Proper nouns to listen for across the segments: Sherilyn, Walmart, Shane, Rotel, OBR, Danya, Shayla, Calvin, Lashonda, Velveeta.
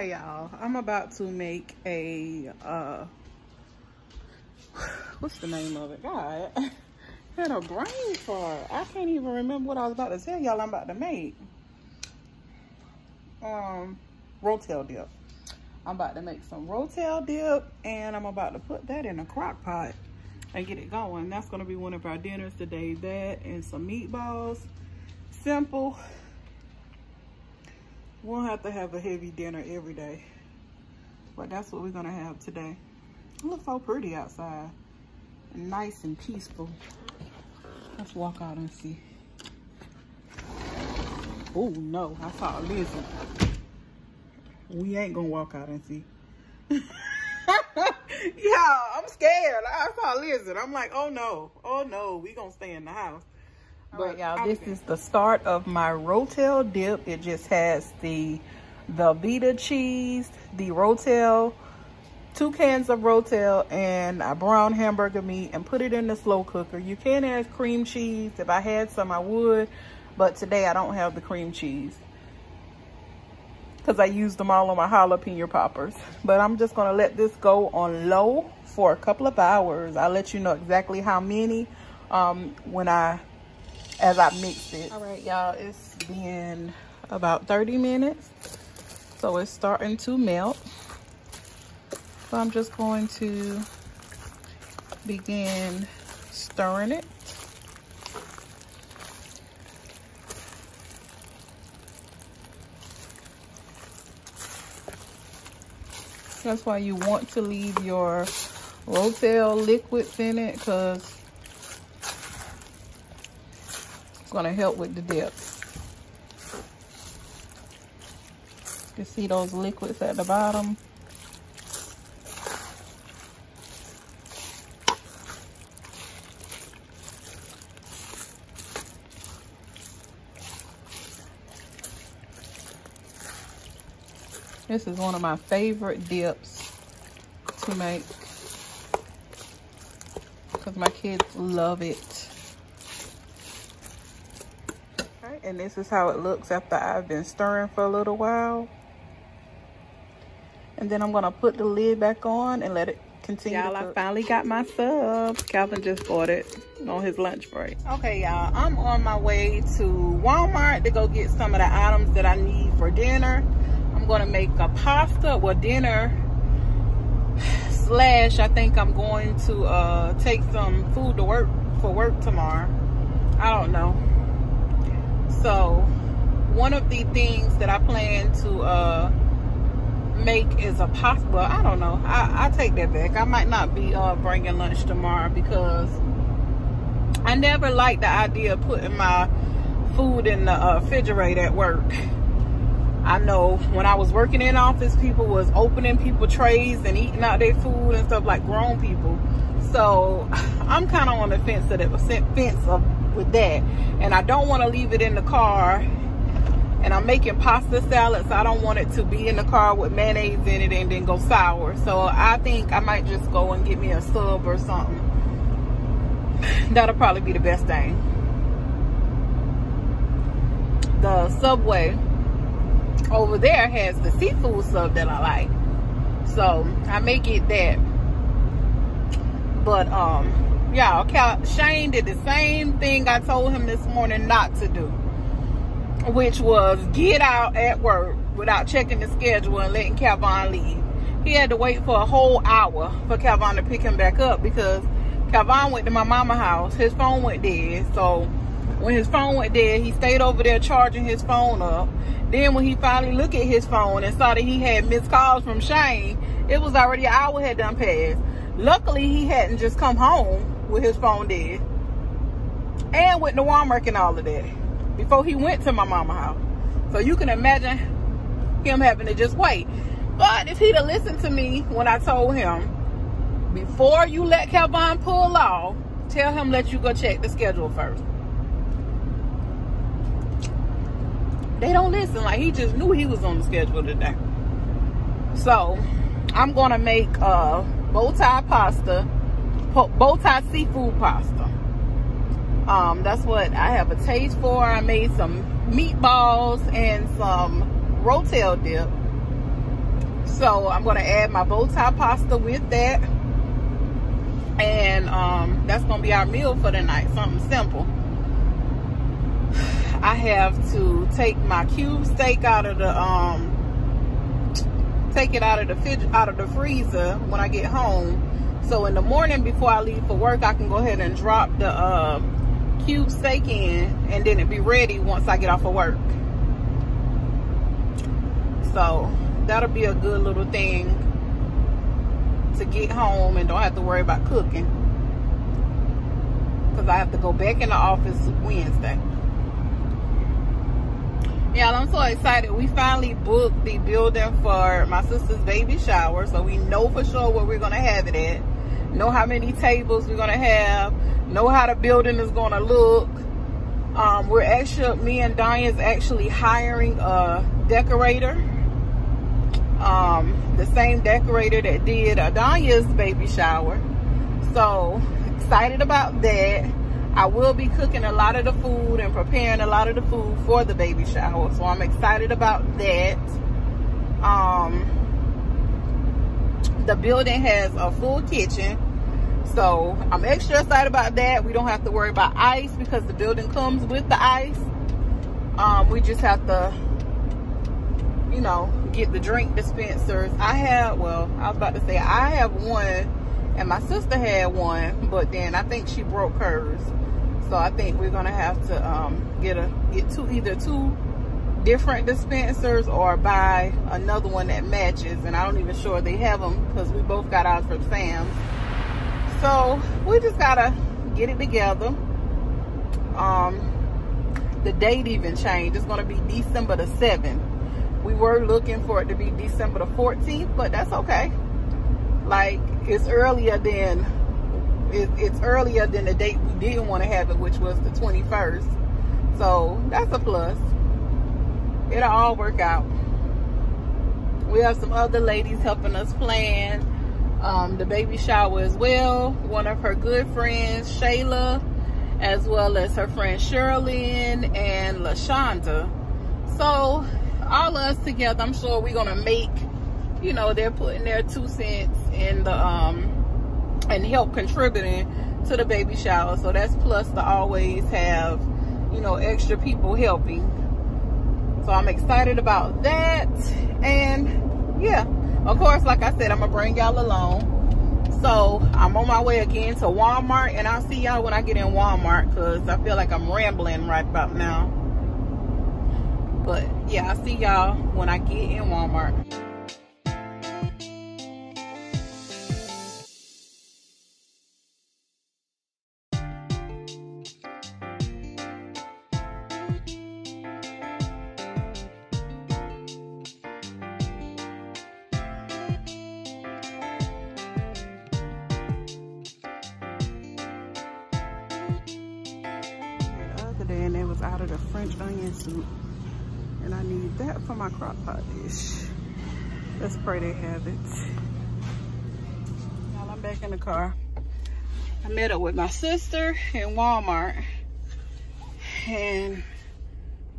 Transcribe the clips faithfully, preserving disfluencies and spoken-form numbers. Okay, y'all, I'm about to make a, uh, what's the name of it? God, I had a brain fart. I can't even remember what I was about to tell y'all I'm about to make. Um, Rotel dip. I'm about to make some Rotel dip, and I'm about to put that in a crock pot and get it going. That's going to be one of our dinners today, that and some meatballs. Simple. We'll have to have a heavy dinner every day, but that's what we're gonna have today. It looks so pretty outside, nice and peaceful. Let's walk out and see. Oh no, I saw a lizard. We ain't gonna walk out and see. Yeah, I'm scared. I saw a lizard. I'm like, oh no, oh no, we gonna stay in the house. But right, y'all, this is the start of my Rotel dip. It just has the Velveeta cheese, the Rotel, two cans of Rotel, and a brown hamburger meat, and put it in the slow cooker. You can add cream cheese. If I had some, I would. But today, I don't have the cream cheese because I used them all on my jalapeno poppers. But I'm just going to let this go on low for a couple of hours. I'll let you know exactly how many um, when I... as I mix it. All right, y'all, it's been about thirty minutes. So it's starting to melt. So I'm just going to begin stirring it. That's why you want to leave your Rotel liquids in it, because gonna help with the dip. You see those liquids at the bottom. This is one of my favorite dips to make because my kids love it. And this is how it looks after I've been stirring for a little while. And then I'm going to put the lid back on and let it continue. Y'all, I finally got my sub. Calvin just ordered on his lunch break. Okay, y'all, I'm on my way to Walmart to go get some of the items that I need for dinner. I'm going to make a pasta, well, dinner slash I think I'm going to uh, take some food to work for work tomorrow. I don't know. So, one of the things that I plan to uh, make is a pasta. Well, I don't know. I, I take that back. I might not be uh, bringing lunch tomorrow because I never liked the idea of putting my food in the uh, refrigerator at work. I know when I was working in office, people was opening people's trays and eating out their food and stuff, like grown people. So, I'm kind of on the fence of that, fence of with that, and I don't want to leave it in the car, and I'm making pasta salad, so I don't want it to be in the car with mayonnaise in it and then go sour. So I think I might just go and get me a sub or something. That'll probably be the best thing. The Subway over there has the seafood sub that I like, so I may get that. But um y'all, Cal Shane did the same thing I told him this morning not to do, which was get out at work without checking the schedule and letting Calvin leave. He had to wait for a whole hour for Calvin to pick him back up because Calvin went to my mama's house. His phone went dead. So when his phone went dead, he stayed over there charging his phone up. Then when he finally looked at his phone and saw that he had missed calls from Shane, it was already an hour had done passed. Luckily, he hadn't just come home with his phone dead and with the Walmart and all of that before he went to my mama's house. So you can imagine him having to just wait. But if he'd have listened to me when I told him, before you let Calvin pull off, tell him let you go check the schedule first. They don't listen. Like, he just knew he was on the schedule today. So I'm gonna make uh bow tie pasta, bow tie seafood pasta. Um, that's what I have a taste for. I made some meatballs and some Rotel dip. So I'm going to add my bow tie pasta with that. And um, that's going to be our meal for the night. Something simple. I have to take my cube steak out of the um take it out of the fridge, out of the freezer when I get home. So in the morning before I leave for work, I can go ahead and drop the uh, cube steak in, and then it be ready once I get off of work. So that'll be a good little thing to get home and don't have to worry about cooking, because I have to go back in the office Wednesday. Y'all, I'm so excited. We finally booked the building for my sister's baby shower, so we know for sure where we're gonna have it at, know how many tables we're gonna have, know how the building is gonna look. Um, we're actually, me and Danya is actually hiring a decorator, um, the same decorator that did Danya's baby shower. So excited about that. I will be cooking a lot of the food and preparing a lot of the food for the baby shower, so I'm excited about that. Um, the building has a full kitchen, so I'm extra excited about that. We don't have to worry about ice because the building comes with the ice. Um, we just have to, you know, get the drink dispensers. I have, well, I was about to say I have one, and my sister had one, but then I think she broke hers. So I think we're gonna have to um, get a get two either two different dispensers or buy another one that matches. And I don't even sure they have them because we both got ours from Sam's. So we just gotta get it together. Um, the date even changed. It's gonna be December the seventh. We were looking for it to be December the fourteenth, but that's okay. Like, it's earlier than it, it's earlier than the date we didn't want to have it, which was the twenty-first. So that's a plus. It'll all work out. We have some other ladies helping us plan um, the baby shower as well. One of her good friends, Shayla, as well as her friend Sherilyn and Lashonda. So all of us together, I'm sure we're gonna make, you know, they're putting their two cents in the um and help contributing to the baby shower. So that's plus to always have, you know, extra people helping. So I'm excited about that. And yeah, of course, like I said, I'm gonna bring y'all along. So I'm on my way again to Walmart, and I'll see y'all when I get in Walmart, because I feel like I'm rambling right about now. But yeah, I'll see y'all when I get in Walmart. And it was out of the French onion soup, and I need that for my crock pot dish. Let's pray they have it. While I'm back in the car, I met up with my sister in Walmart, and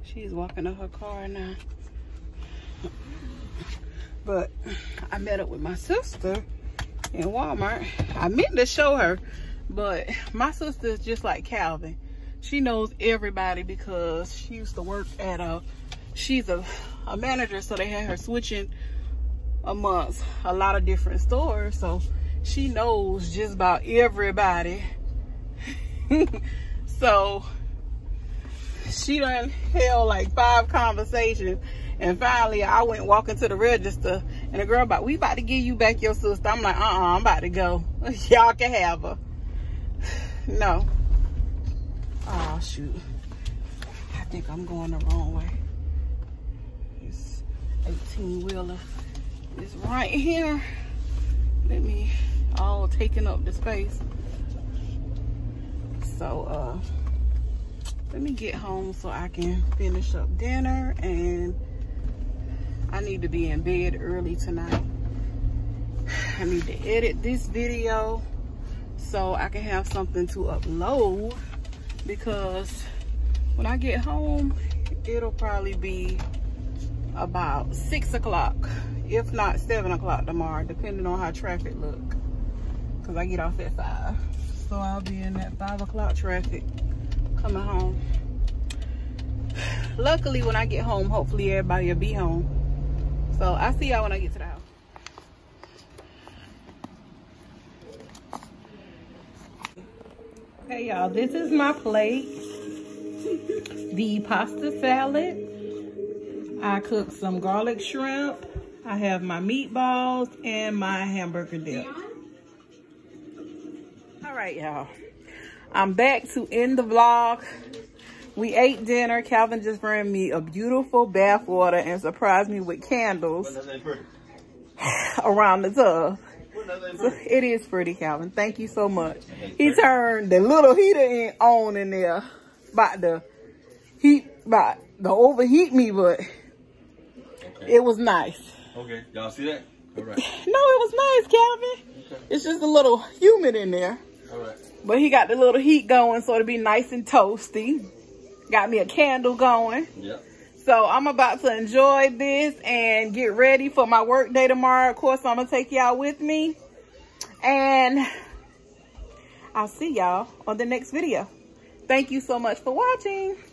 she's walking to her car now. But I met up with my sister in Walmart. I meant to show her, but my sister is just like Calvin. She knows everybody because she used to work at a, she's a, a manager, so they had her switching amongst a lot of different stores. So she knows just about everybody. So she done held like five conversations, and finally I went walking to the register, and the girl about, we about to give you back your sister. I'm like, uh-uh, I'm about to go. Y'all can have her. No. Oh, shoot. I think I'm going the wrong way. This eighteen wheeler is right here. Let me, all taking up the space. So, uh, let me get home so I can finish up dinner, and I need to be in bed early tonight. I need to edit this video so I can have something to upload, because when I get home, it'll probably be about six o'clock if not seven o'clock tomorrow, depending on how traffic look. Cause I get off at five. So I'll be in that five o'clock traffic coming home. Luckily, when I get home, hopefully everybody will be home. So I'll see y'all when I get to the house. Hey y'all, this is my plate. The pasta salad. I cooked some garlic shrimp. I have my meatballs and my hamburger dip. All right, y'all. I'm back to end the vlog. We ate dinner. Calvin just brought me a beautiful bath water and surprised me with candles around the tub. So it is pretty, Calvin. Thank you so much. He turned the little heater on in there by the heat, by the overheat me, but okay. It was nice. Okay, y'all see that? All right. No, it was nice, Calvin. Okay. It's just a little humid in there. All right. But he got the little heat going, so it'll be nice and toasty. Got me a candle going. Yep. So I'm about to enjoy this and get ready for my work day tomorrow. Of course, I'm going to take y'all with me. And I'll see y'all on the next video. Thank you so much for watching.